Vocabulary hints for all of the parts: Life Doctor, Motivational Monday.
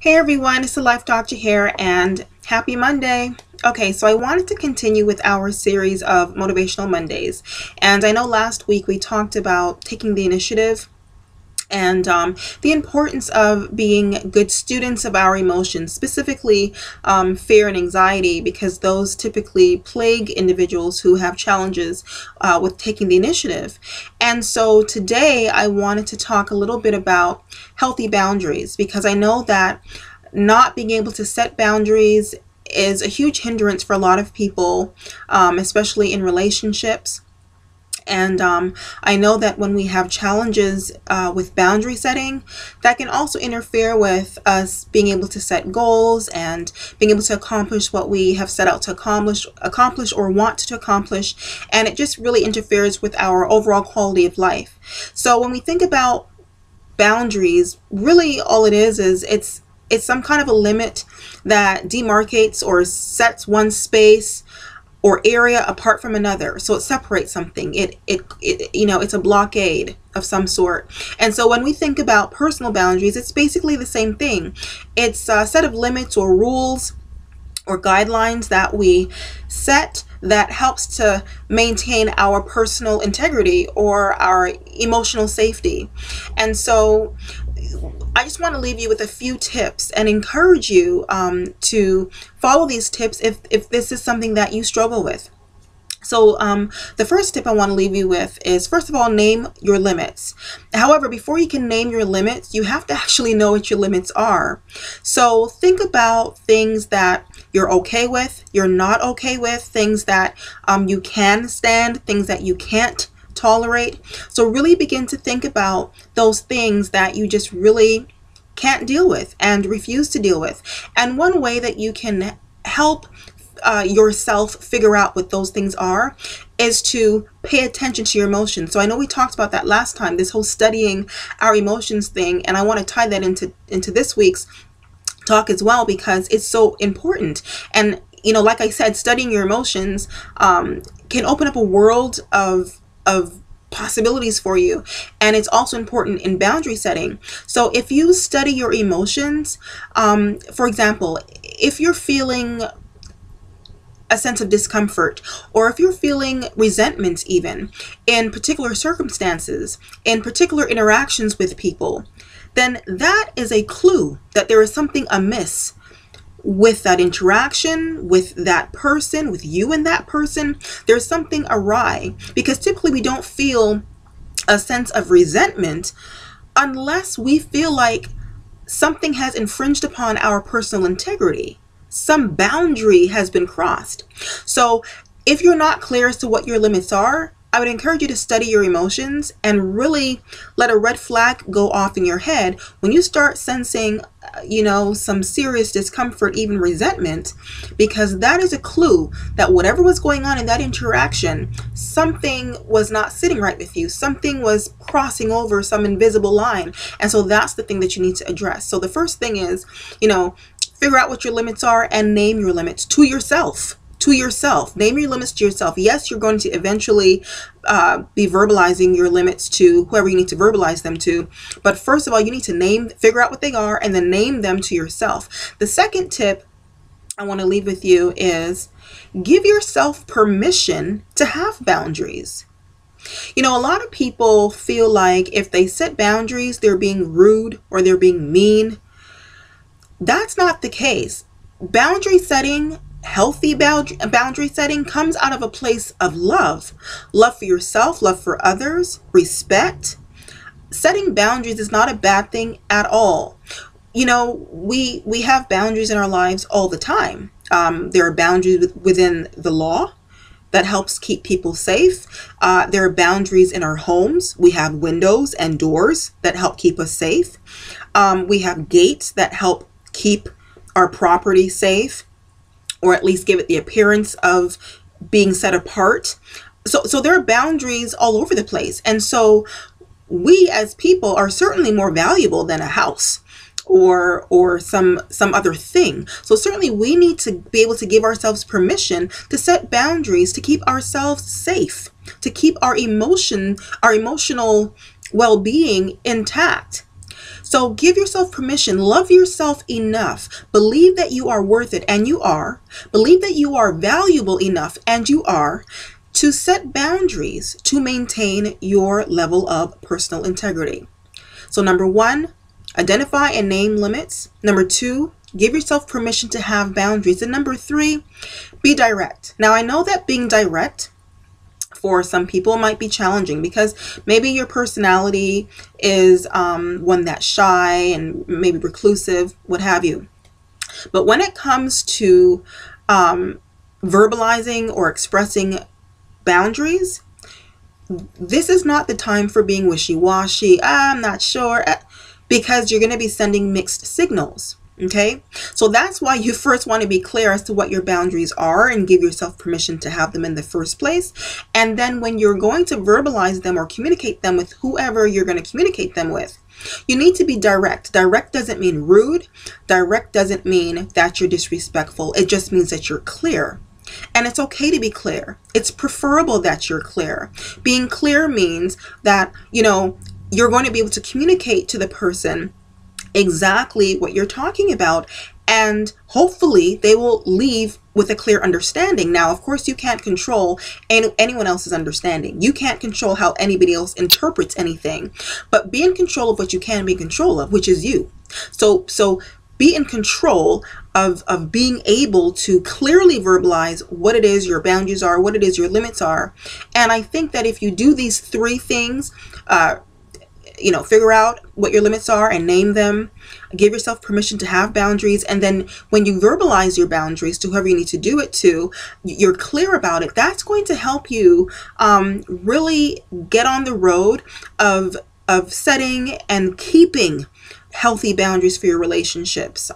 Hey everyone, it's the Life Doctor here and happy Monday. Okay, so I wanted to continue with our series of Motivational Mondays. And I know last week we talked about taking the initiative and the importance of being good students of our emotions, specifically fear and anxiety, because those typically plague individuals who have challenges with taking the initiative. And so today I wanted to talk a little bit about healthy boundaries, because I know that not being able to set boundaries is a huge hindrance for a lot of people, especially in relationships. And I know that when we have challenges with boundary setting, that can also interfere with us being able to set goals and being able to accomplish what we have set out to accomplish or want to accomplish. And it just really interferes with our overall quality of life. So when we think about boundaries, really all it is it's some kind of a limit that demarcates or sets one space or area apart from another. So it separates something. It you know, it's a blockade of some sort. And so when we think about personal boundaries, it's basically the same thing. It's a set of limits or rules or guidelines that we set that helps to maintain our personal integrity or our emotional safety. And so I just want to leave you with a few tips and encourage you to follow these tips if this is something that you struggle with. So the first tip I want to leave you with is, first of all, name your limits. However, before you can name your limits, you have to actually know what your limits are. So think about things that you're okay with, you're not okay with, things that you can stand, things that you can't tolerate. So really begin to think about those things that you just really can't deal with and refuse to deal with. And one way that you can help yourself figure out what those things are is to pay attention to your emotions. So I know we talked about that last time, this whole studying our emotions thing, and I want to tie that into this week's talk as well, because it's so important. And you know, like I said, studying your emotions can open up a world of possibilities for you. And it's also important in boundary setting. So if you study your emotions, for example, if you're feeling a sense of discomfort, or if you're feeling resentment even in particular circumstances, in particular interactions with people, then that is a clue that there is something amiss with that interaction, with that person, with you and that person. There's something awry, because typically we don't feel a sense of resentment unless we feel like something has infringed upon our personal integrity. Some boundary has been crossed. So if you're not clear as to what your limits are, I would encourage you to study your emotions and really let a red flag go off in your head. When you start sensing, you know, some serious discomfort, even resentment, because that is a clue that whatever was going on in that interaction, something was not sitting right with you. Something was crossing over some invisible line. And so that's the thing that you need to address. So the first thing is, you know, figure out what your limits are and name your limits to yourself. Name your limits to yourself. Yes, you're going to eventually be verbalizing your limits to whoever you need to verbalize them to. But first of all, you need to figure out what they are and then name them to yourself. The second tip I want to leave with you is give yourself permission to have boundaries. You know, a lot of people feel like if they set boundaries, they're being rude or they're being mean. That's not the case. Boundary setting, healthy boundary setting, comes out of a place of love. Love for yourself, love for others, respect. Setting boundaries is not a bad thing at all. You know, we have boundaries in our lives all the time. There are boundaries within the law that helps keep people safe. There are boundaries in our homes. We have windows and doors that help keep us safe. We have gates that help keep our property safe, or at least give it the appearance of being set apart. So there are boundaries all over the place. And so we as people are certainly more valuable than a house or some other thing. So certainly we need to be able to give ourselves permission to set boundaries, to keep ourselves safe, to keep our emotional well-being intact. So give yourself permission, love yourself enough, believe that you are worth it, and you are, believe that you are valuable enough, and you are, to set boundaries to maintain your level of personal integrity. So number one, identify and name limits. Number two, give yourself permission to have boundaries. And number three, be direct. Now, I know that being direct for some people might be challenging because maybe your personality is one that's shy and maybe reclusive, what have you. But when it comes to verbalizing or expressing boundaries, this is not the time for being wishy-washy, I'm not sure, because you're going to be sending mixed signals. Okay, so that's why you first want to be clear as to what your boundaries are and give yourself permission to have them in the first place. And then when you're going to verbalize them or communicate them with whoever you're going to communicate them with, you need to be direct. Direct doesn't mean rude. Direct doesn't mean that you're disrespectful. It just means that you're clear. And it's okay to be clear. It's preferable that you're clear. Being clear means that, you know, you're going to be able to communicate to the person exactly what you're talking about, and hopefully they will leave with a clear understanding. Now, of course, you can't control anyone else's understanding. You can't control how anybody else interprets anything, but be in control of what you can be in control of, which is you. So be in control of being able to clearly verbalize what it is your boundaries are, what it is your limits are. And I think that if you do these three things, you know, figure out what your limits are and name them, give yourself permission to have boundaries, and then when you verbalize your boundaries to whoever you need to do it to, you're clear about it. That's going to help you really get on the road of setting and keeping healthy boundaries for your relationships.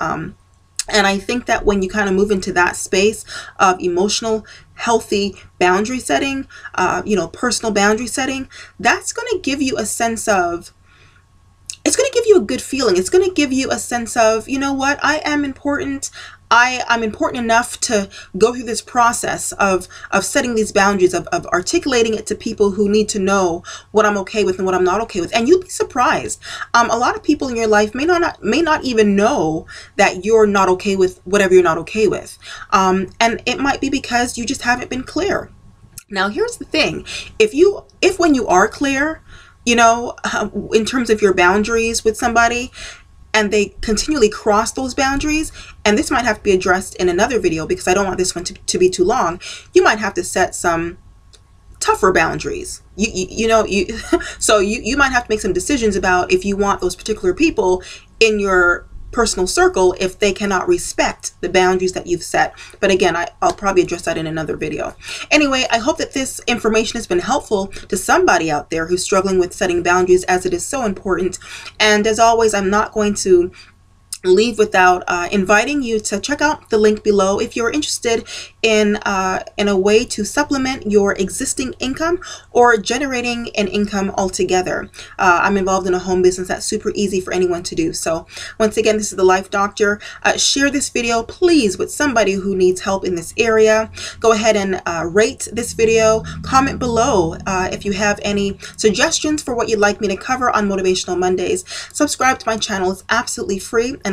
And I think that when you kind of move into that space of emotional, healthy boundary setting, you know, personal boundary setting, that's going to give you a sense of, it's going to give you a good feeling. It's going to give you a sense of, you know what, I am important. I'm important enough to go through this process of setting these boundaries, of articulating it to people who need to know what I'm okay with and what I'm not okay with. And you'll be surprised. A lot of people in your life may not even know that you're not okay with whatever you're not okay with. And it might be because you just haven't been clear. Now, here's the thing. If when you are clear, you know, in terms of your boundaries with somebody, and they continually cross those boundaries, and this might have to be addressed in another video because I don't want this one to be too long, you might have to set some tougher boundaries. You might have to make some decisions about if you want those particular people in your personal circle if they cannot respect the boundaries that you've set. But again, I'll probably address that in another video. Anyway, I hope that this information has been helpful to somebody out there who's struggling with setting boundaries, as it is so important. And as always, I'm not going to leave without inviting you to check out the link below if you're interested in a way to supplement your existing income or generating an income altogether. I'm involved in a home business that's super easy for anyone to do. So once again, this is the Life Doctor. Share this video, please, with somebody who needs help in this area. Go ahead and rate this video. Comment below if you have any suggestions for what you'd like me to cover on Motivational Mondays. Subscribe to my channel. It's absolutely free, and